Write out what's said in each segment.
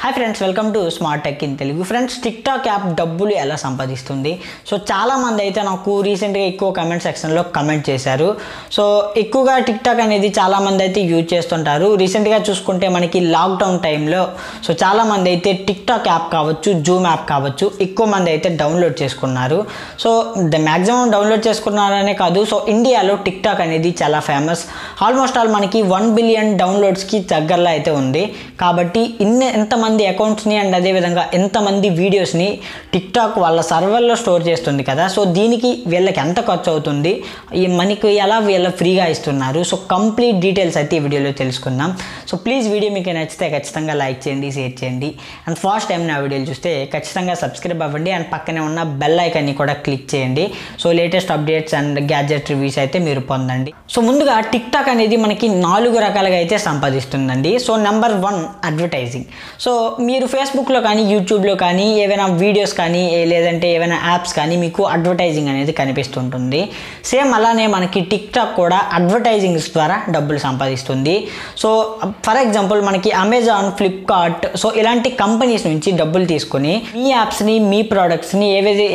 High friends welcome to smart tech in Telugu friends TikTok app डब्बुलु एला संपादिस्तुंदी सो चाला मंदी अयिते नाकु रीसेंट गा एक्कुव कमेंट सेक्शन लो कमेंट चेशारू सो एक्कुवगा टिक्टाक अनेदी चाला मंदी अयिते यूज चेस्तुंटारू रीसेंट गा चूसुकुंटे मनकी लॉकडाउन टाइम लो सो चाला मंदी अयिते टिक्टाक ऐप कावच्चु जूम ऐप कावच्चु एक्कुव मंदी अयिते डाउनलोड चेसुकुन्नारू सो मैक्सिमम डाउनलोड चेसुकुन्नारने कादु सो इंडियालो टिक्टाक अनेदी चाला फेमस आल्मोस्ट आल मनकी 1 बिलियन डाउनलोड्स की దగ్గరలో అయితే ఉంది కాబట్టి ఇంత మంది అకౌంట్స్ ని అండ్ అదే విధంగా ఎంత మంది వీడియోస్ ని టిక్ టాక్ వాళ్ళ సర్వర్ లో స్టోర్ చేస్తుంది కదా సో దీనికి వీళ్ళకి ఎంత ఖర్చు అవుతుంది ఈ మనీకి ఎలా వీళ్ళ ఫ్రీగా ఇస్తున్నారు సో కంప్లీట్ డీటెయిల్స్ అయితే ఈ వీడియోలో తెలుసుకుందాం సో ప్లీజ్ వీడియో మీకు నచ్చితే ఖచ్చితంగా లైక్ చేయండి షేర్ చేయండి అండ్ ఫస్ట్ టైం నా వీడియోలు చూస్తే ఖచ్చితంగా సబ్స్క్రైబ్ అవ్వండి అండ్ పక్కనే ఉన్న బెల్ ఐకాన్ ని కూడా క్లిక్ చేయండి so latest updates and gadget reviews అయితే మీరు పొందండి సో ముందుగా టిక్ టాక్ అనేది మనకి నాలుగు రకాలుగా అయితే సంపాదిస్తుందండి సో నెంబర్ 1 అడ్వర్టైజింగ్ సో మీరు Facebook లో కానీ YouTube లో కానీ ఏవైనా వీడియోస్ కానీ లేదంటే ఏవైనా యాప్స్ కానీ మీకు అడ్వర్టైజింగ్ అనేది కనిపిస్తుంటుంది సేమ్ అలానే మనకి TikTok కూడా అడ్వర్టైజింగ్స్ ద్వారా డబ్బులు సంపాదిస్తుంది సో ఫర్ ఎగ్జాంపుల్ మనకి Amazon Flipkart సో ఇలాంటి కంపెనీస్ నుంచి డబ్బులు తీసుకొని మీ యాప్స్ ని మీ ప్రొడక్ట్స్ ని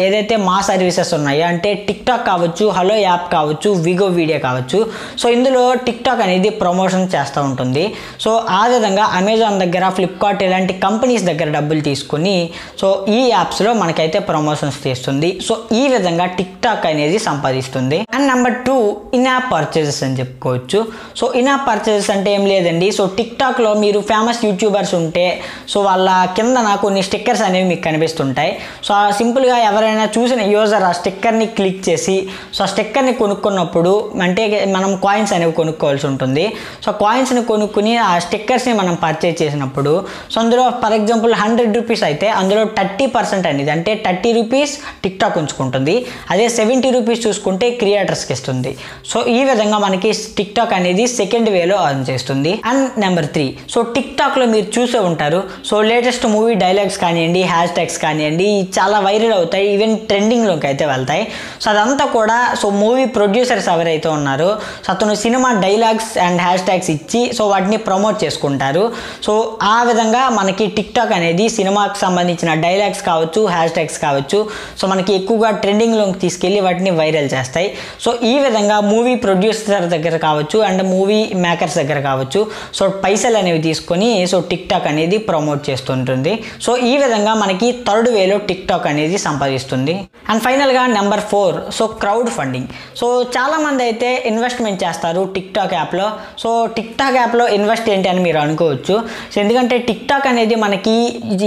ఏదైతే మా సర్వీసెస్ ఉన్నాయో అంటే TikTok కావచ్చు హలో యాప్ కావచ్చు విగో వీడియో కావచ్చు సో ఇందులో TikTok అనేది ప్రమోషన్ చేస్తా ఉంటుంది సో ఆ విధంగా Amazon దగ్గర Flipkart ఇలాంటి కంపెనీస్ దగ్గర డబ్బులు తీసుకొని సో ఈ యాప్స్ లో మనకైతే ప్రమోషన్స్ చేస్తుంది సో ఈ విధంగా TikTok అనేది సంపాదిస్తుంది and number 2 in app purchases అని చెప్పుకోవచ్చు సో ఇన్ యాప్ పర్చేసెస్ అంటే ఏం లేదండి సో TikTok లో మీరు ఫేమస్ యూట్యూబర్స్ ఉంటే సో వాళ్ళ కింద నాకు కొన్ని స్టిక్కర్స్ అనేవి మీకు కనిపిస్తుంటాయి సో సింపుల్ గా ఎవరైనా చూసిన యూజర్ ఆ స్టిక్కర్ ని క్లిక్ చేసి సో ఆ స్టిక్కర్ ని కొనుక్కున్నప్పుడు అంటే మనం కాయిన్స్ అనేవి కొనుక్కోవాల్సి ఉంటుంది సో కాయిన్స్ ని కొనుక్కుని ఆ స్టిక్కర్స్ ని మనం పర్చేస్ చేసినప్పుడు సో అందులో ఫర్ ఎగ్జాంపుల్ 100 రూపీస్ అయితే అందులో 30% అనేది అంటే 30 రూపీస్ టిక్టాక్ ఉంచుకుంటుంది అదే 70 రూపీస్ చూసుకుంటే క్రియేటర్స్ కి ఇస్తుంది సో ఈ విధంగా మనకి టిక్టాక్ అనేది సెకండ్ వేలో అర్న్ చేస్తుంది అండ్ నెంబర్ 3 సో టిక్టాక్ లో మీరు చూసే ఉంటారు సో లేటెస్ట్ మూవీ డైలాగ్స్ కానియండి హ్యాష్ ట్యాగ్స్ కానియండి చాలా వైరల్ అవుతాయి ఈవెన్ ట్రెండింగ్ లోకి అయితే వెళ్తాయి సో అదంతా కూడా సో మూవీ ప్రొడ్యూసర్స్ ఎవరైతే ఉన్నారో సో అతను cinema dialogues and hashtags ఇచ్చి సో వాటిని ప్రమోట్ చేసుకుంటారు సో ఆ విధంగా మనకి TikTok అనేది సినిమాకి సంబంధించిన డైలాగ్స్ కావచ్చు హ్యాష్ ట్యాగ్స్ కావచ్చు సో మనకి ఎక్కువగా ట్రెండింగ్ లోకి తీసుకెళ్లి వాటిని వైరల్ చేస్తాయి సో ఈ విధంగా మూవీ ప్రొడ్యూసర్ దగ్గర కావచ్చు అండ్ మూవీ మేకర్స్ దగ్గర కావచ్చు సో పైసలు అనేవి తీసుకొని సో TikTok అనేది ప్రమోట్ చేస్తుంటుంది సో ఈ విధంగా మనకి థర్డ్ వేలో TikTok అనేది సంపాదిస్తుంది అండ్ ఫైనల్ గా number 4 so crowd funding so చాలా మంది అయితే ఇన్వెస్ట్మెంట్ చేస్తారు TikTok యాప్ లో సో TikTok యాప్ లో ఇన్వెస్ట్ ఏంటి అని మీరు అనుకోవచ్చు సో ఎందుకంటే TikTok అనేది మనకి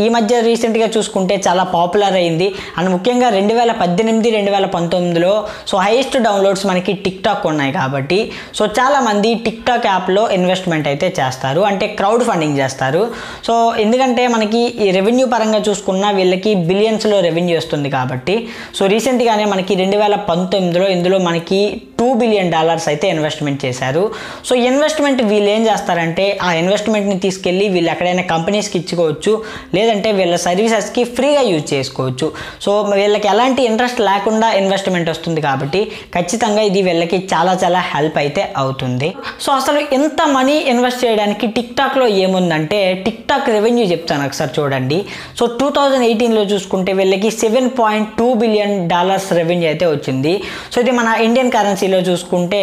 ఈ మధ్య రీసెంట్ గా చూసుకుంటే చాలా పాపులర్ అయ్యింది అండ్ ముఖ్యంగా 2018 2019 లో సో హైయెస్ట్ డౌన్లోడ్స్ మనకి TikTok ఉన్నాయి కాబట్టి సో చాలా మంది TikTok యాప్ లో ఇన్వెస్ట్మెంట్ అయితే చేస్తారు అంటే క్రౌడ్ ఫండింగ్ చేస్తారు సో ఎందుకంటే మనకి ఈ రెవెన్యూ పరంగా చూసుకున్నా వీళ్ళకి బిలియన్స్ లో రెవెన్యూ వస్తుంది కాబట్టి సో రీసెంట్ గానే మనకి 2019 లో ఇందులో మనకి $2 బిలియన్ అయితే ఇన్వెస్ట్మెంట్ చేశారు సో ఇన్వెస్ట్మెంట్ వీళ్ళు ఏం చేస్తారంటే ఆ ఇన్వెస్ట్మెంట్ ని తీసుకెళ్లి వీళ్ళు ఎక్కడైనా కంపెనీస్ కి ఇచ్చుకోవచ్చు లేదంటే వీళ్ళ సర్వీసెస్ కి ఫ్రీగా యూజ్ చేసుకోవచ్చు సో వీళ్ళకి ఎలాంటి ఇంట్రెస్ట్ లేకుండా ఇన్వెస్ట్మెంట్ వస్తుంది కాబట్టి ఖచ్చితంగా ఇది వీళ్ళకి చాలా చాలా హెల్ప్ అయితే అవుతుంది సో అసలు ఎంత మనీ ఇన్వెస్ట్ చేయడానికి టిక్టాక్ లో ఏముందంటే టిక్టాక్ రెవెన్యూ చెప్తాను ఒకసారి చూడండి సో 2018 లో చూసుకుంటే వీళ్ళకి $7.2 బిలియన్ రెవెన్యూ అయితే వచ్చింది సో ఇది మన ఇండియన్ కరెన్సీలో చూసుకుంటే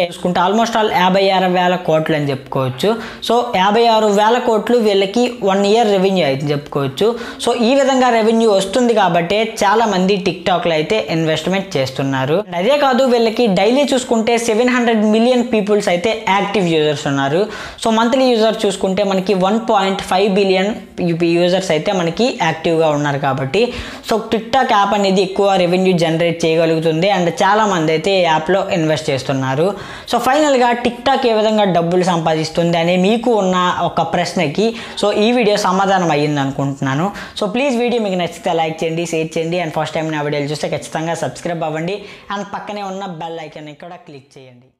ఆల్మోస్ట్ ఆల్ 56,000 కోట్లు అని చెప్పుకోవచ్చు సో 56,000 కోట్లు వీళ్ళకి 1 year రెవెన్యూ అయితే చెప్పుకోవచ్చు సో ఈ విధంగా రెవెన్యూ వస్తుంది కాబట్టి చాలా మంది టిక్టాక్ లో అయితే ఇన్వెస్ట్మెంట్ చేస్తున్నారు అదే కాదు వీళ్ళకి డైలీ చూసుకుంటే 700 మిలియన్ పీపుల్స్ అయితే యాక్టివ్ యూజర్స్ ఉన్నారు సో మంత్లీ యూజర్ చూసుకుంటే మనకి 1.5 బిలియన్ యూజర్స్ అయితే మనకి యాక్టివ్ గా ఉన్నారు కాబట్టి సో టిక్టాక్ యాప్ అనేది ఎక్కువ రెవెన్యూ జనరేట్ చేయగలుగుతుంది అండ్ చాలా మంది అయితే ఈ యాప్ లో ఇన్వెస్ట్ చేస్తున్నారు సో ఫైనల్ గా టిక్టాక్ ఏ విధంగా డబ్బులు సంపాదిస్తుంది అనే మీకు ఉన్న ఒక ప్రశ్నకి సో ఈ వీడియో సమాధానం అయ్యింది అనుకుంటున్నాను సో ప్లీజ్ వీడియో మీకు నచ్చితే లైక్ చేయండి షేర్ చేయండి అండ్ ఫస్ట్ టైం నా వీడియోలు చూస్తే ఖచ్చితంగా సబ్స్క్రైబ్ అవ్వండి అండ్ పక్కనే ఉన్న బెల్ ఐకాన్ ని కూడా క్లిక్ చేయండి.